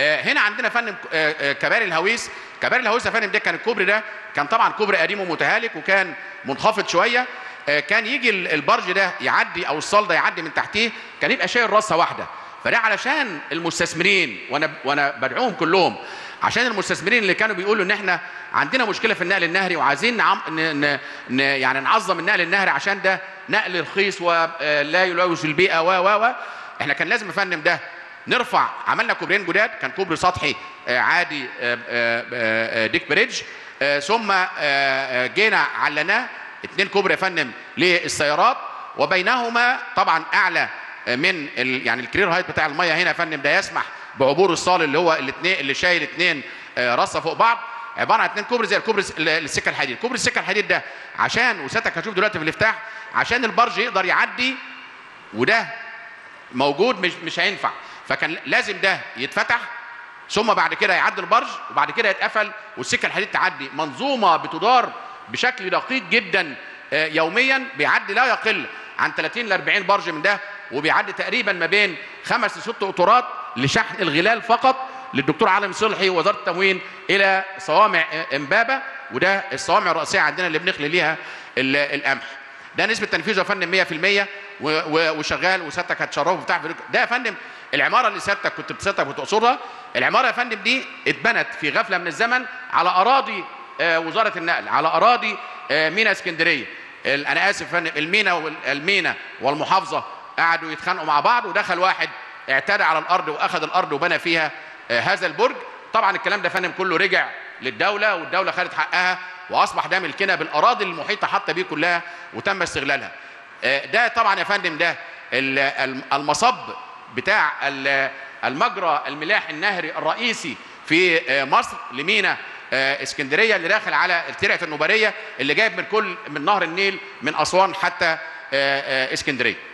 هنا عندنا فندم كباري الهويس. كباري الهويس يا فندم ده كان الكوبري ده كان طبعا كوبري قديم ومتهالك وكان منخفض شويه، كان يجي البرج ده يعدي او الصال ده يعدي من تحتيه كان يبقى شايل راسه واحده. فده علشان المستثمرين، وانا بدعوهم كلهم، عشان المستثمرين اللي كانوا بيقولوا ان احنا عندنا مشكله في النقل النهري وعايزين يعني نعظم النقل النهري عشان ده نقل رخيص ولا يلوث البيئه و احنا كان لازم يا فندم ده نرفع. عملنا كوبرين جداد، كان كوبري سطحي عادي ديك بريدج، ثم جينا علناه 2 كوبري يا فندم للسيارات، وبينهما طبعا اعلى من يعني الكرير هايت بتاع الميه هنا يا فندم ده يسمح بعبور الصال اللي هو اللي شايل 2 رصه فوق بعض، عباره عن 2 كوبري زي الكوبري السكه الحديد. كوبري السكه الحديد ده عشان وسيادتك هتشوف دلوقتي في الافتتاح عشان البرج يقدر يعدي وده موجود مش هينفع، فكان لازم ده يتفتح ثم بعد كده يعدي البرج وبعد كده يتقفل والسكه الحديد تعدي. منظومه بتدار بشكل دقيق جدا يوميا، بيعدي لا يقل عن 30 ل 40 برج من ده، وبيعدي تقريبا ما بين 5 ل 6 قطارات لشحن الغلال فقط للدكتور عالم صلحي ووزاره التموين الى صوامع امبابه، وده الصوامع الرئيسيه عندنا اللي بنخلي ليها القمح. ده نسبه تنفيذه يا فندم 100% وشغال، وسيادتك هتشرفه بتاع ده يا فندم. العماره اللي سيادتك كنت بتقصدها، العماره يا فندم دي اتبنت في غفله من الزمن على اراضي وزاره النقل، على اراضي ميناء اسكندريه. انا اسف يا فندم، المينا والمحافظه قعدوا يتخانقوا مع بعض، ودخل واحد اعتدى على الارض واخذ الارض وبنى فيها هذا البرج. طبعا الكلام ده يا فندم كله رجع للدوله، والدوله خدت حقها واصبح ده ملكنا بالاراضي المحيطه حتى بيه كلها وتم استغلالها. ده طبعا يا فندم ده المصب بتاع المجرى الملاح النهري الرئيسي في مصر لميناء اسكندريه، اللي داخل على الترعه النوبريه اللي جايب من نهر النيل من اسوان حتى اسكندريه.